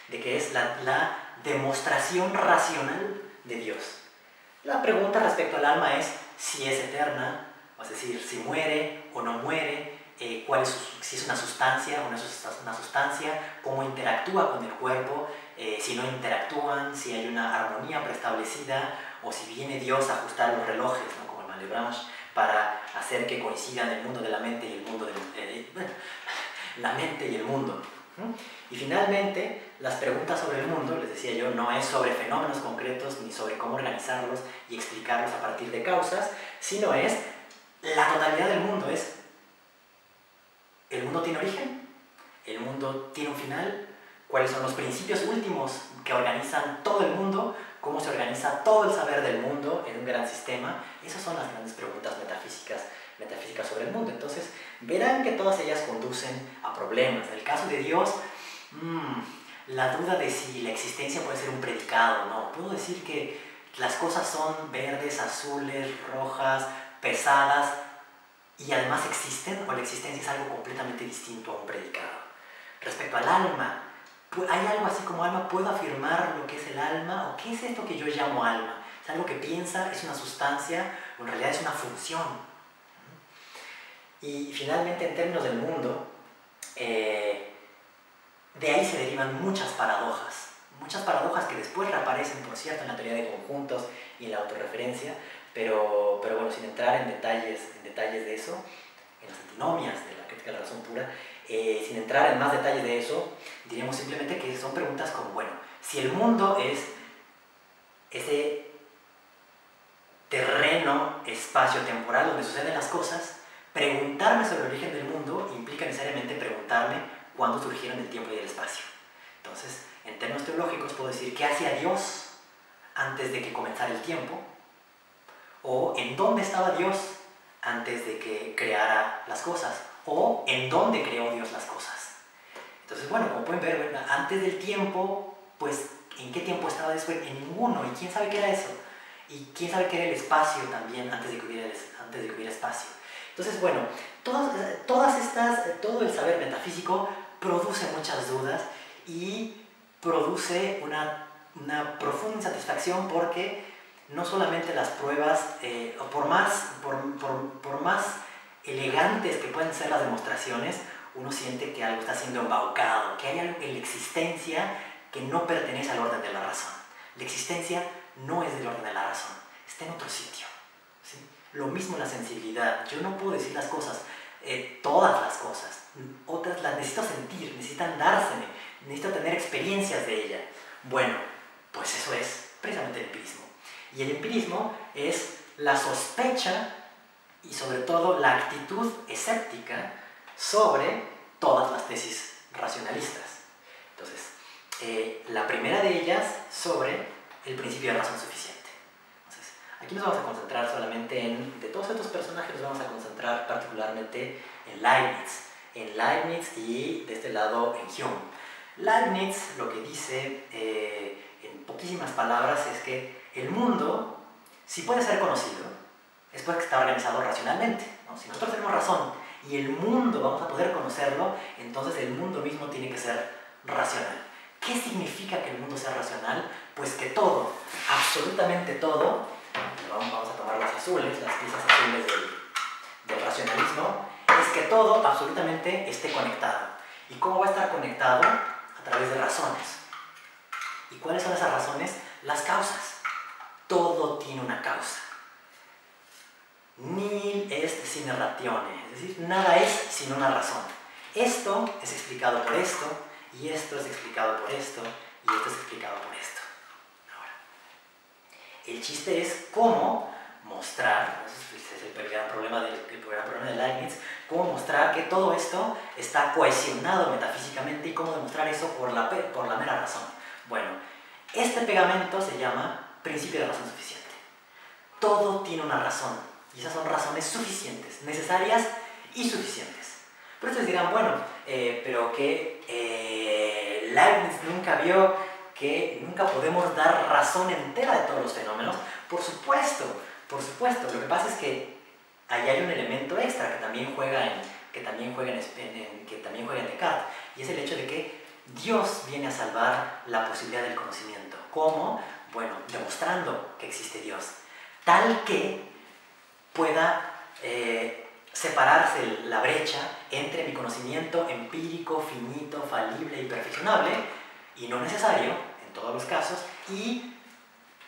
de que es la demostración racional de Dios. La pregunta respecto al alma es si es eterna, es decir, si muere o no muere, si es una sustancia o no es una sustancia, cómo interactúa con el cuerpo, si no interactúan, si hay una armonía preestablecida, o si viene Dios a ajustar los relojes, ¿no?, como el Malebranche, para hacer que coincidan el mundo de la mente y el mundo del, la mente y el mundo. Y finalmente, las preguntas sobre el mundo, les decía yo, no es sobre fenómenos concretos ni sobre cómo organizarlos y explicarlos a partir de causas, sino es la totalidad del mundo. Es, ¿el mundo tiene origen? ¿El mundo tiene un final? ¿Cuáles son los principios últimos que organizan todo el mundo? ¿Cómo se organiza todo el saber del mundo en un gran sistema? Esas son las grandes preguntas metafísicas sobre el mundo. Entonces, verán que todas ellas conducen a problemas. En el caso de Dios, la duda de si la existencia puede ser un predicado o no. Puedo decir que las cosas son verdes, azules, rojas, pesadas, y además existen, o la existencia es algo completamente distinto a un predicado. Respecto al alma, ¿hay algo así como alma? ¿Puedo afirmar lo que es el alma? ¿O qué es esto que yo llamo alma? ¿Es algo que piensa? ¿Es una sustancia? ¿O en realidad es una función? Y finalmente, en términos del mundo, de ahí se derivan muchas paradojas que después reaparecen, por cierto, en la teoría de conjuntos y en la autorreferencia, pero bueno, sin entrar en detalles de eso, en las antinomias de la crítica de la razón pura, sin entrar en más detalles de eso, diremos simplemente que son preguntas como, bueno, si el mundo es ese terreno espacio-temporal donde suceden las cosas, preguntarme sobre el origen del mundo implica necesariamente preguntarme cuándo surgieron el tiempo y el espacio. Entonces, en términos teológicos puedo decir, ¿qué hacía Dios antes de que comenzara el tiempo? ¿O en dónde estaba Dios antes de que creara las cosas? ¿O en dónde creó Dios las cosas? Entonces, bueno, como pueden ver, ¿verdad?, antes del tiempo, pues, ¿en qué tiempo estaba después? En ninguno. ¿Y quién sabe qué era eso? ¿Y quién sabe qué era el espacio también antes de que hubiera espacio? Entonces, bueno, todo el saber metafísico produce muchas dudas y produce una profunda insatisfacción, porque no solamente las pruebas, por más elegantes que pueden ser las demostraciones, uno siente que algo está siendo embaucado, que hay algo en la existencia que no pertenece al orden de la razón. La existencia no es del orden de la razón, está en otro sitio, ¿sí? Lo mismo la sensibilidad. Yo no puedo decir las cosas, todas las cosas. Otras las necesito sentir, necesitan dárseme, necesito tener experiencias de ellas. Bueno, pues eso es precisamente el empirismo. Y el empirismo es la sospecha y sobre todo la actitud escéptica sobre todas las tesis racionalistas. Entonces, la primera de ellas sobre el principio de razón suficiente. Aquí nos vamos a concentrar solamente en, de todos estos personajes, nos vamos a concentrar particularmente en Leibniz. En Leibniz y de este lado en Hume. Leibniz lo que dice en poquísimas palabras es que el mundo, si puede ser conocido, es porque está organizado racionalmente, ¿no? Si nosotros tenemos razón y el mundo vamos a poder conocerlo, entonces el mundo mismo tiene que ser racional. ¿Qué significa que el mundo sea racional? Pues que todo, absolutamente todo, vamos a tomar las azules, las piezas azules del racionalismo, es que todo absolutamente esté conectado. ¿Y cómo va a estar conectado? A través de razones. ¿Y cuáles son esas razones? Las causas. Todo tiene una causa. Nil est sine ratione, es decir, nada es sino una razón. Esto es explicado por esto, y esto es explicado por esto, y esto es explicado por esto. El chiste es cómo mostrar, ese es el gran problema de Leibniz, cómo mostrar que todo esto está cohesionado metafísicamente y cómo demostrar eso por la mera razón. Bueno, este pegamento se llama principio de razón suficiente. Todo tiene una razón, y esas son razones suficientes, necesarias y suficientes. Pero ustedes dirán, bueno, pero que Leibniz nunca vio que nunca podemos dar razón entera de todos los fenómenos. Por supuesto, lo que pasa es que ahí hay un elemento extra que también juega en Descartes, y es el hecho de que Dios viene a salvar la posibilidad del conocimiento. ¿Cómo? Bueno, demostrando que existe Dios, tal que pueda separarse la brecha entre mi conocimiento empírico, finito, falible y perfeccionable, y no necesario, en todos los casos, y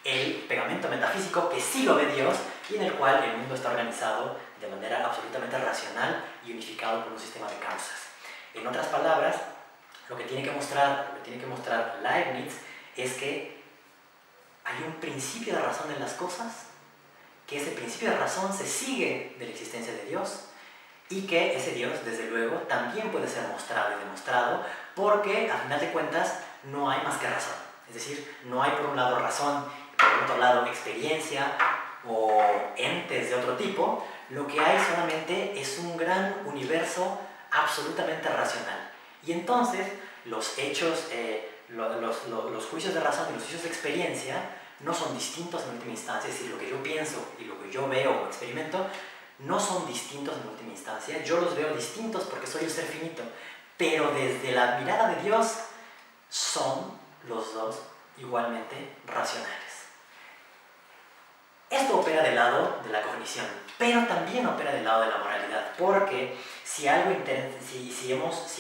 el pegamento metafísico que sí lo ve Dios, y en el cual el mundo está organizado de manera absolutamente racional y unificado por un sistema de causas. En otras palabras, lo que tiene que mostrar Leibniz es que hay un principio de razón en las cosas, que ese principio de razón se sigue de la existencia de Dios, y que ese Dios, desde luego, también puede ser mostrado y demostrado, porque, a final de cuentas, no hay más que razón. Es decir, no hay por un lado razón, por otro lado experiencia o entes de otro tipo. Lo que hay solamente es un gran universo absolutamente racional. Y entonces, los hechos, los juicios de razón y los juicios de experiencia no son distintos en última instancia. Es decir, lo que yo pienso y lo que yo veo o experimento no son distintos en última instancia. Yo los veo distintos porque soy un ser finito, pero desde la mirada de Dios son los dos igualmente racionales. Esto opera del lado de la cognición, pero también opera del lado de la moralidad, porque si algo si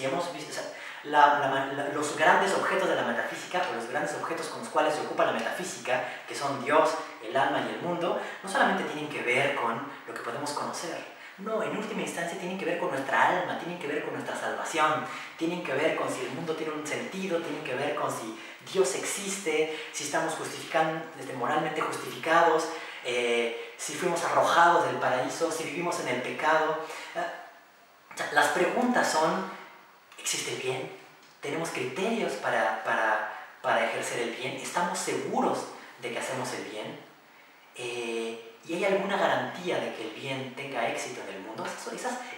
hemos visto, o sea, los grandes objetos de la metafísica, o los grandes objetos con los cuales se ocupa la metafísica, que son Dios, el alma y el mundo, no solamente tienen que ver con lo que podemos conocer, no, en última instancia tienen que ver con nuestra alma, tienen que ver con nuestra salvación, tienen que ver con si el mundo tiene un sentido, tienen que ver con si Dios existe, si estamos moralmente justificados, si fuimos arrojados del paraíso, si vivimos en el pecado. Las preguntas son: ¿existe el bien? ¿Tenemos criterios para ejercer el bien? ¿Estamos seguros de que hacemos el bien? ¿Y hay alguna garantía de que el bien tenga éxito en el mundo?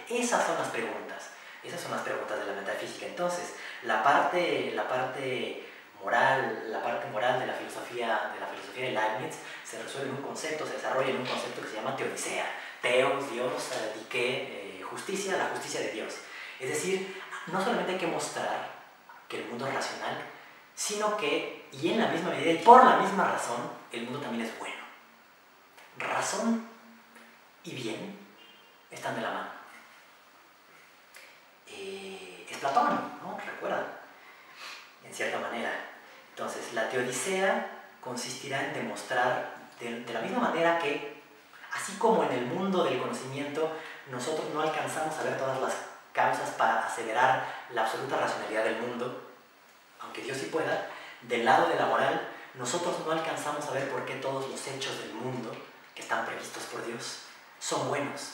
Esas son las preguntas. Esas son las preguntas de la metafísica. Entonces, la parte moral de la filosofía de Leibniz se resuelve en un concepto, se desarrolla en un concepto que se llama teodicea. Theos, Dios, dike, justicia, la justicia de Dios. Es decir, no solamente hay que mostrar que el mundo es racional, sino que, y en la misma medida y por la misma razón, el mundo también es bueno. Razón y bien están de la mano. Es Platón, ¿no? Recuerda, en cierta manera. Entonces, la teodicea consistirá en demostrar, de la misma manera que, así como en el mundo del conocimiento, nosotros no alcanzamos a ver todas las causas para aseverar la absoluta racionalidad del mundo, aunque Dios sí pueda, del lado de la moral, nosotros no alcanzamos a ver por qué todos los hechos del mundo que están previstos por Dios son buenos.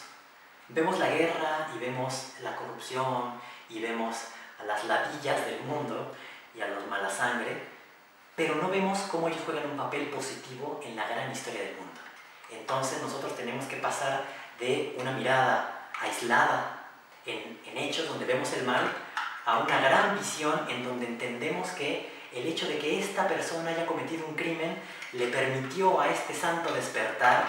Vemos la guerra y vemos la corrupción y vemos a las ladillas del mundo y a los mala sangre, pero no vemos cómo ellos juegan un papel positivo en la gran historia del mundo. Entonces nosotros tenemos que pasar de una mirada aislada en hechos donde vemos el mal, a una gran visión en donde entendemos que el hecho de que esta persona haya cometido un crimen le permitió a este santo despertar,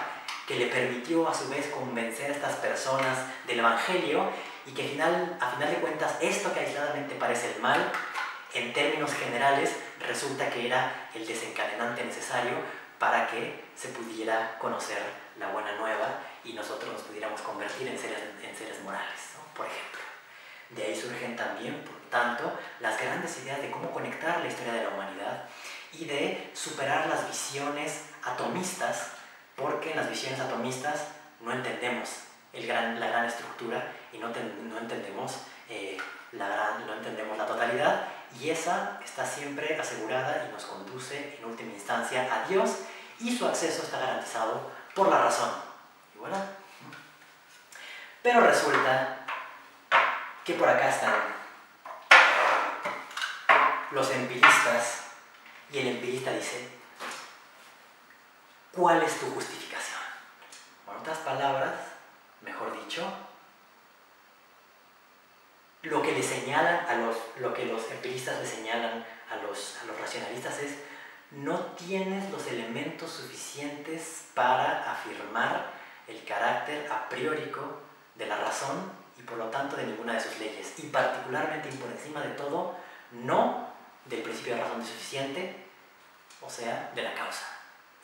que le permitió a su vez convencer a estas personas del Evangelio, y que a final de cuentas esto que aisladamente parece el mal, en términos generales resulta que era el desencadenante necesario para que se pudiera conocer la buena nueva y nosotros nos pudiéramos convertir en seres morales, ¿no? Por ejemplo. De ahí surgen también, por tanto, las grandes ideas de cómo conectar la historia de la humanidad y de superar las visiones atomistas, porque en las visiones atomistas no entendemos la gran estructura y no entendemos la totalidad, y esa está siempre asegurada y nos conduce en última instancia a Dios, y su acceso está garantizado por la razón. Y voilà. Pero resulta que por acá están los empiristas, y el empirista dice: ¿cuál es tu justificación? En otras palabras, mejor dicho, lo que los empiristas le señalan a los racionalistas es: no tienes los elementos suficientes para afirmar el carácter a priorico de la razón y por lo tanto de ninguna de sus leyes, y particularmente y por encima de todo, no del principio de razón de suficiente, o sea, de la causa.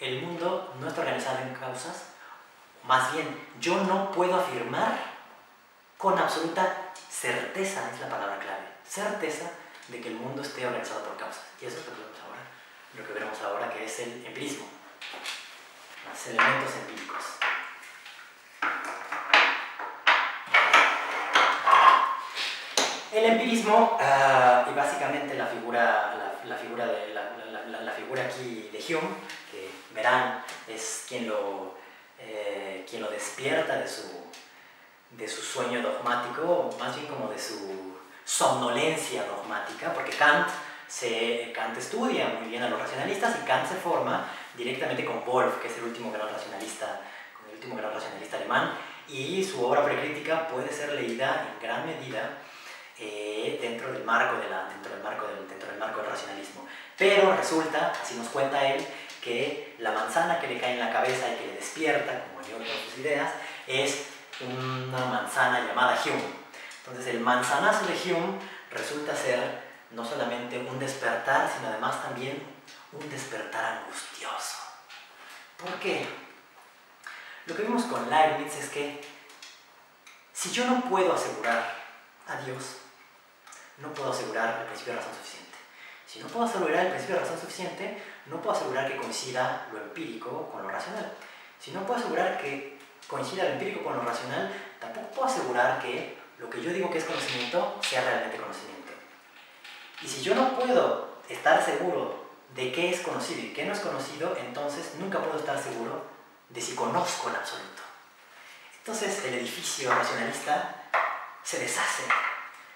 El mundo no está organizado en causas, más bien, yo no puedo afirmar con absoluta Certeza es la palabra clave. Certeza de que el mundo esté organizado por causas. Y eso es lo que vemos ahora. Lo que veremos ahora, que es el empirismo. Los elementos empíricos. El empirismo, y básicamente la figura aquí de Hume, que verán es quien lo despierta de su sueño dogmático, más bien como de su somnolencia dogmática, porque Kant estudia muy bien a los racionalistas y Kant se forma directamente con Wolff, que es el último gran racionalista alemán, y su obra precrítica puede ser leída en gran medida dentro del marco del racionalismo. Pero resulta, así nos cuenta él, que la manzana que le cae en la cabeza y que le despierta, como yo, con sus ideas, es una manzana llamada Hume. Entonces el manzanazo de Hume resulta ser no solamente un despertar, sino además también un despertar angustioso. ¿Por qué? Lo que vimos con Leibniz es que si yo no puedo asegurar a Dios, no puedo asegurar el principio de razón suficiente. Si no puedo asegurar el principio de razón suficiente, no puedo asegurar que coincida lo empírico con lo racional. Si no puedo asegurar que coincida lo empírico con lo racional, tampoco puedo asegurar que lo que yo digo que es conocimiento sea realmente conocimiento. Y si yo no puedo estar seguro de qué es conocido y qué no es conocido, entonces nunca puedo estar seguro de si conozco en absoluto. Entonces el edificio racionalista se deshace,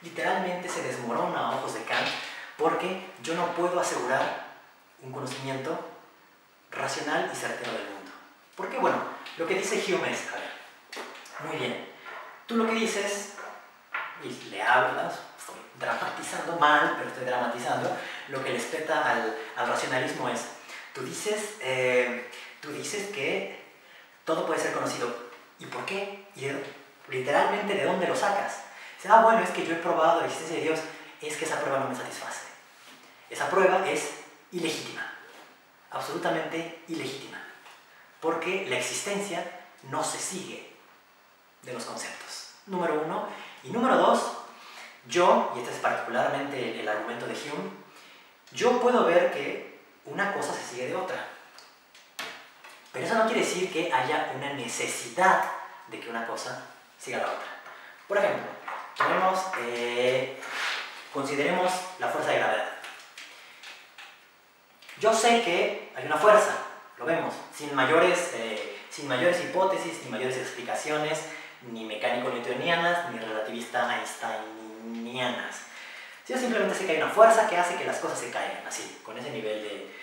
literalmente se desmorona a ojos de Kant, porque yo no puedo asegurar un conocimiento racional y certero del mundo. Porque, bueno, lo que dice Hume es, a ver, muy bien, tú lo que dices, y le hablas, estoy dramatizando mal, pero estoy dramatizando, lo que le espeta al racionalismo es, tú dices que todo puede ser conocido, ¿y por qué? ¿Y literalmente de dónde lo sacas? Dice, ah, bueno, es que yo he probado la existencia de Dios, es que esa prueba no me satisface. Esa prueba es ilegítima, absolutamente ilegítima, porque la existencia no se sigue de los conceptos, número uno. Y número dos, yo, y este es particularmente el argumento de Hume, yo puedo ver que una cosa se sigue de otra, pero eso no quiere decir que haya una necesidad de que una cosa siga la otra. Por ejemplo, consideremos la fuerza de gravedad. Yo sé que hay una fuerza, lo vemos, sin mayores hipótesis, ni mayores explicaciones, ni mecánico-newtonianas, ni relativista-einsteinianas. Yo simplemente sé que hay una fuerza que hace que las cosas se caigan, así, con ese nivel de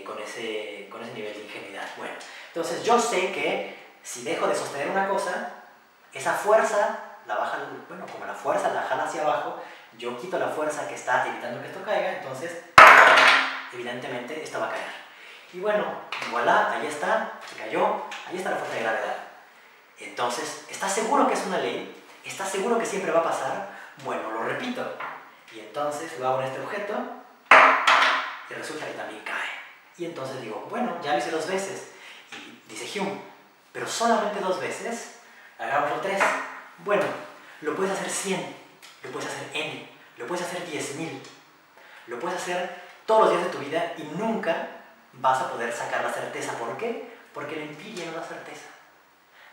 ingenuidad. Bueno, entonces yo sé que si dejo de sostener una cosa, esa fuerza la baja, bueno, como la fuerza la jala hacia abajo, yo quito la fuerza que está evitando que esto caiga, entonces evidentemente esto va a caer. Y bueno, voilà, ahí está, se cayó, ahí está la fuerza de gravedad. Entonces, ¿estás seguro que es una ley? ¿Estás seguro que siempre va a pasar? Bueno, lo repito. Y entonces lo hago en este objeto y resulta que también cae. Y entonces digo, bueno, ya lo hice dos veces. Y dice Hume, pero solamente dos veces, hagámoslo tres. Bueno, lo puedes hacer 100, lo puedes hacer N, lo puedes hacer 10.000, lo puedes hacer todos los días de tu vida y nunca vas a poder sacar la certeza. ¿Por qué? Porque la empiria no da certeza.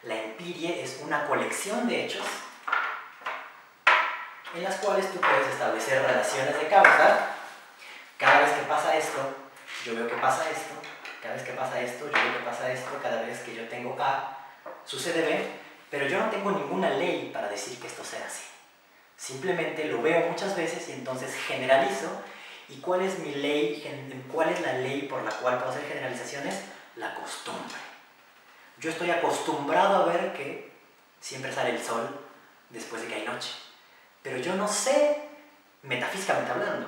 La empiria es una colección de hechos en las cuales tú puedes establecer relaciones de causa. Cada vez que pasa esto, yo veo que pasa esto. Cada vez que pasa esto, yo veo que pasa esto. Cada vez que yo tengo A, sucede B. Pero yo no tengo ninguna ley para decir que esto sea así. Simplemente lo veo muchas veces y entonces generalizo. ¿Y cuál es mi ley? ¿Cuál es la ley por la cual puedo hacer generalizaciones? La costumbre. Yo estoy acostumbrado a ver que siempre sale el sol después de que hay noche. Pero yo no sé, metafísicamente hablando,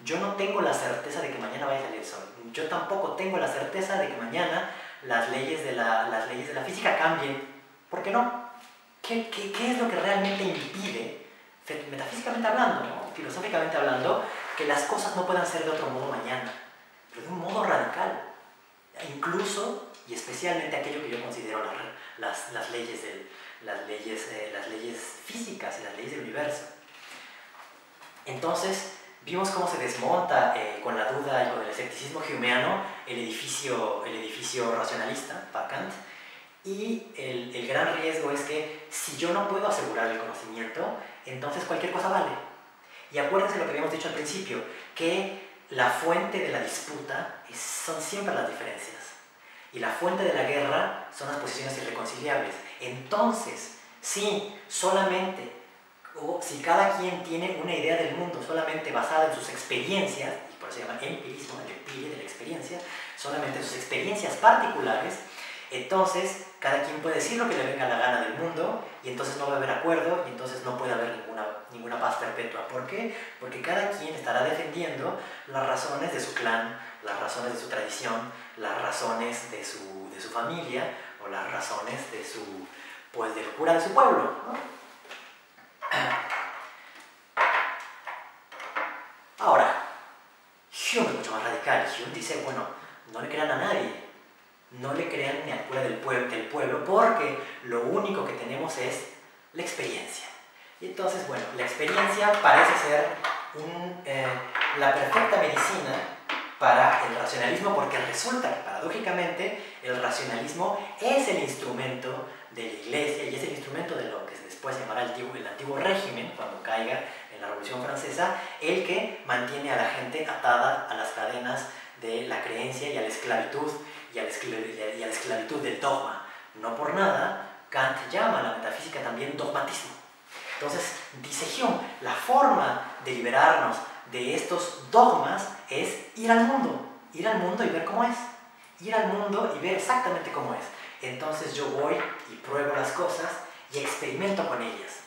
yo no tengo la certeza de que mañana vaya a salir el sol. Yo tampoco tengo la certeza de que mañana las leyes de la física cambien. ¿Por qué no? ¿Qué es lo que realmente impide, metafísicamente hablando, ¿no?, filosóficamente hablando, que las cosas no puedan ser de otro modo mañana, pero de un modo radical? Incluso y especialmente aquello que yo considero las leyes físicas y las leyes del universo. Entonces, vimos cómo se desmonta con la duda y con el escepticismo humeano el edificio racionalista para Kant, y el gran riesgo es que si yo no puedo asegurar el conocimiento, entonces cualquier cosa vale. Y acuérdense lo que habíamos dicho al principio, que la fuente de la disputa son siempre las diferencias, y la fuente de la guerra son las posiciones irreconciliables. Entonces, si cada quien tiene una idea del mundo solamente basada en sus experiencias, y por eso se llama empirismo, el empire de la experiencia, solamente sus experiencias particulares, entonces cada quien puede decir lo que le venga la gana del mundo, y entonces no va a haber acuerdo, y entonces no puede haber ninguna paz perpetua. ¿Por qué? Porque cada quien estará defendiendo las razones de su clan, las razones de su tradición, las razones de su familia, o las razones de su, pues, del cura de su pueblo, ¿no? Ahora, Hume es mucho más radical. Hume dice, bueno, no le crean a nadie, no le crean ni al cura del pueblo, porque lo único que tenemos es la experiencia. Y entonces, bueno, la experiencia parece ser la perfecta medicina para el racionalismo, porque resulta que, paradójicamente, el racionalismo es el instrumento de la Iglesia y es el instrumento de lo que después se llamará el antiguo régimen, cuando caiga en la Revolución Francesa, el que mantiene a la gente atada a las cadenas de la creencia y a la esclavitud, del dogma. No por nada, Kant llama a la metafísica también dogmatismo. Entonces, dice Hume, la forma de liberarnos de estos dogmas es ir al mundo y ver cómo es, ir al mundo y ver exactamente cómo es. Entonces yo voy y pruebo las cosas y experimento con ellas.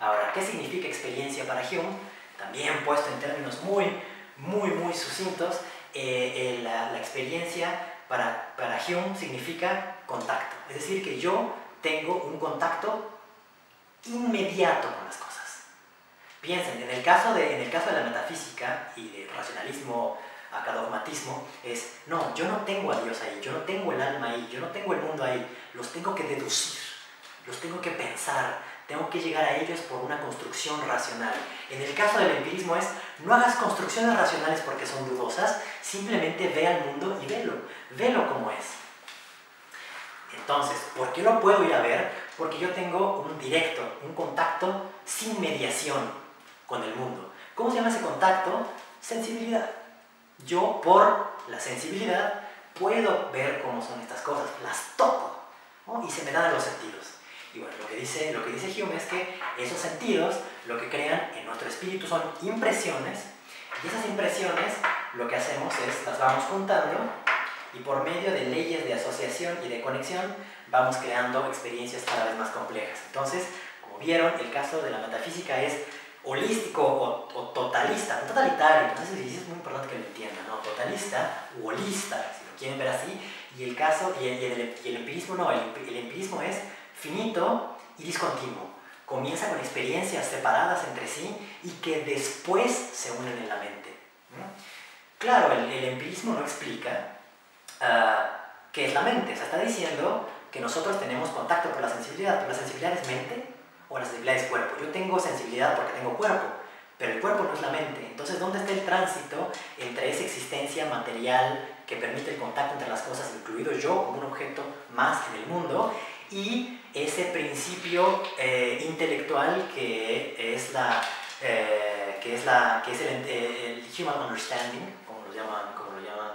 Ahora, ¿qué significa experiencia para Hume? También puesto en términos muy sucintos, la experiencia para Hume significa contacto. Es decir, que yo tengo un contacto inmediato con las cosas. Piensen, en el caso de la metafísica y del racionalismo acá dogmatismo, es, no, yo no tengo a Dios ahí, yo no tengo el alma ahí, yo no tengo el mundo ahí, los tengo que deducir, los tengo que pensar, tengo que llegar a ellos por una construcción racional. En el caso del empirismo es, no hagas construcciones racionales porque son dudosas, simplemente ve al mundo y velo como es. Entonces, ¿por qué lo puedo ir a ver? Porque yo tengo un directo, un contacto sin mediación con el mundo. ¿Cómo se llama ese contacto? Sensibilidad. Yo, por la sensibilidad, puedo ver cómo son estas cosas, las toco, ¿no? Y se me dan los sentidos. Y bueno, lo que dice Hume es que esos sentidos, lo que crean en nuestro espíritu son impresiones, y esas impresiones lo que hacemos es, las vamos juntando, y por medio de leyes de asociación y de conexión, vamos creando experiencias cada vez más complejas. Entonces, como vieron, el caso de la metafísica es holístico o totalista, no totalitario, entonces es muy importante que lo entiendan, ¿no? Totalista u holista, si lo quieren ver así, y el empirismo no, el empirismo es finito y discontinuo, comienza con experiencias separadas entre sí y que después se unen en la mente. ¿Mm? Claro, el empirismo no explica qué es la mente, o sea, está diciendo que nosotros tenemos contacto por la sensibilidad, pero la sensibilidad es mente, o la sensibilidad es cuerpo. Yo tengo sensibilidad porque tengo cuerpo, pero el cuerpo no es la mente. Entonces, ¿dónde está el tránsito entre esa existencia material que permite el contacto entre las cosas, incluido yo como un objeto más en el mundo, y ese principio intelectual que es el human understanding, como lo llaman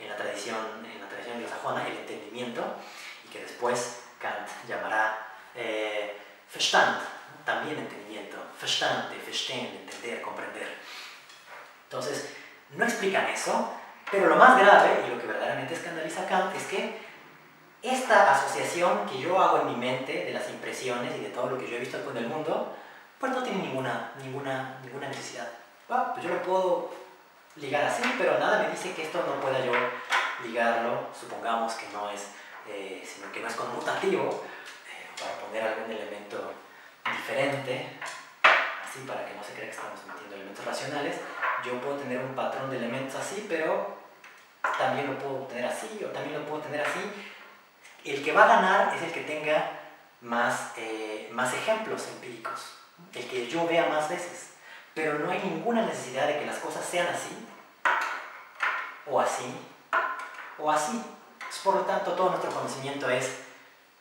en la tradición anglosajona, el entendimiento, y que después Kant llamará Verstand, también entendimiento, Verstand, verstehen, entender, comprender. Entonces, no explican eso, pero lo más grave, y lo que verdaderamente escandaliza a Kant, es que esta asociación que yo hago en mi mente de las impresiones y de todo lo que yo he visto con el mundo, pues no tiene ninguna necesidad. Bueno, pues yo lo puedo ligar así, pero nada me dice que esto no pueda yo ligarlo, supongamos que no es, sino que no es conmutativo, para poner algún elemento diferente, así para que no se crea que estamos metiendo elementos racionales. Yo puedo tener un patrón de elementos así, pero también lo puedo tener así, o también lo puedo tener así. El que va a ganar es el que tenga más ejemplos empíricos, el que yo vea más veces. pero no hay ninguna necesidad de que las cosas sean así, o así, o así. Por lo tanto, todo nuestro conocimiento es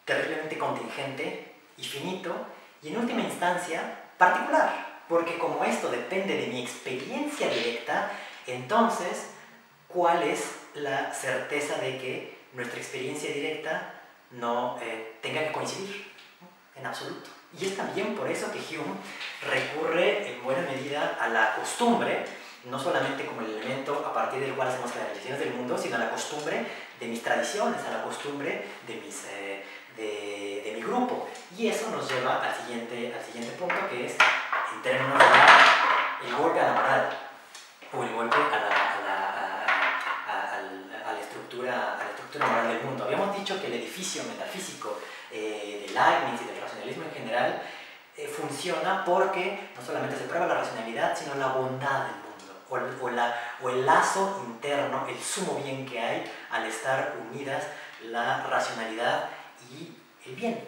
terriblemente contingente y finito, y en última instancia, particular, porque como esto depende de mi experiencia directa, entonces, ¿cuál es la certeza de que nuestra experiencia directa no tenga que coincidir? En absoluto. Y es también por eso que Hume recurre en buena medida a la costumbre, no solamente como el elemento a partir del cual hacemos las relaciones del mundo, sino a la costumbre de mis tradiciones, a la costumbre de mi grupo. Y eso nos lleva al siguiente punto, que es, en términos de el golpe a la moral, o el golpe a la estructura moral del mundo. Habíamos dicho que el edificio metafísico de Leibniz y del racionalismo en general funciona porque no solamente se prueba la racionalidad, sino la bondad del mundo, o el lazo interno, el sumo bien que hay al estar unidas la racionalidad y el bien.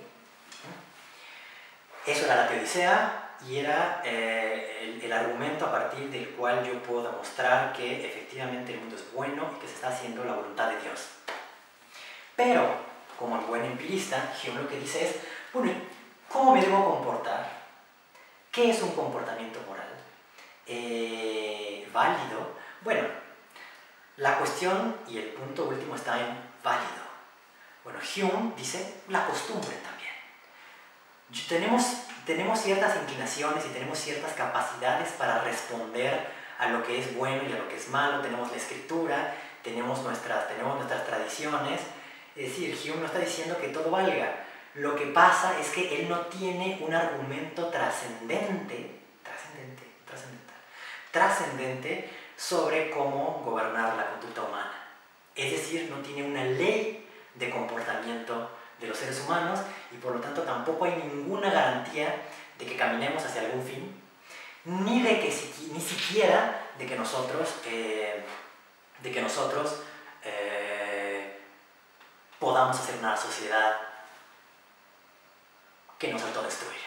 Eso era la teodicea, y era el argumento a partir del cual yo puedo demostrar que efectivamente el mundo es bueno y que se está haciendo la voluntad de Dios. Pero, como el buen empirista, Hume lo que dice es, bueno, ¿cómo me debo comportar? ¿Qué es un comportamiento moral válido? Bueno, la cuestión y el punto último está en válido. Bueno, Hume dice la costumbre también. Tenemos ciertas inclinaciones y tenemos ciertas capacidades para responder a lo que es bueno y a lo que es malo. Tenemos la escritura, tenemos nuestras tradiciones. Es decir, Hume no está diciendo que todo valga. Lo que pasa es que él no tiene un argumento trascendente sobre cómo gobernar la conducta humana. Es decir, no tiene una ley de comportamiento de los seres humanos, y por lo tanto tampoco hay ninguna garantía de que caminemos hacia algún fin, ni siquiera de que nosotros podamos hacer una sociedad que nos autodestruya.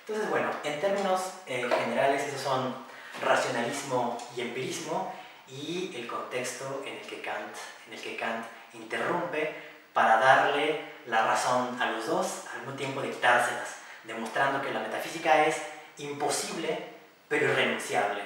Entonces, bueno, en términos generales, esos son racionalismo y empirismo, y el contexto en el que Kant interrumpe para darle la razón a los dos, al mismo tiempo dictárselas, demostrando que la metafísica es imposible, pero irrenunciable.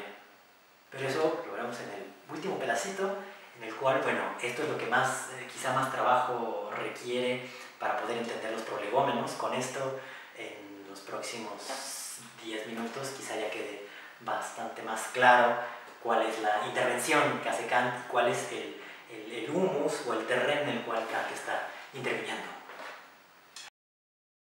Pero eso lo veremos en el último pedacito, en el cual, bueno, esto es lo que más, quizá más trabajo requiere para poder entender los prolegómenos. Con esto, en los próximos 10 minutos, quizá ya quede bastante más claro cuál es la intervención que hace Kant, cuál es el humus o el terreno en el cual Kant está interviniendo.